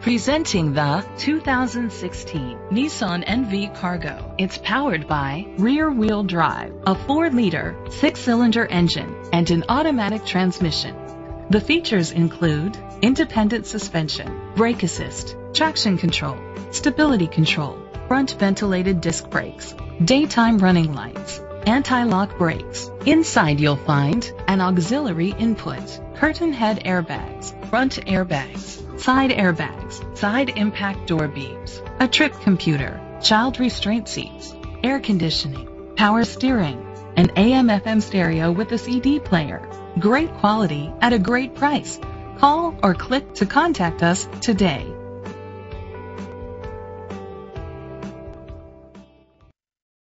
Presenting the 2016 Nissan NV Cargo. It's powered by rear-wheel drive, a 4-liter, 6-cylinder engine, and an automatic transmission. The features include independent suspension, brake assist, traction control, stability control, front ventilated disc brakes, daytime running lights, anti-lock brakes. Inside you'll find an auxiliary input, curtain head airbags, front airbags, side airbags, side impact door beams, a trip computer, child restraint seats, air conditioning, power steering, an AM/FM stereo with a CD player. Great quality at a great price. Call or click to contact us today.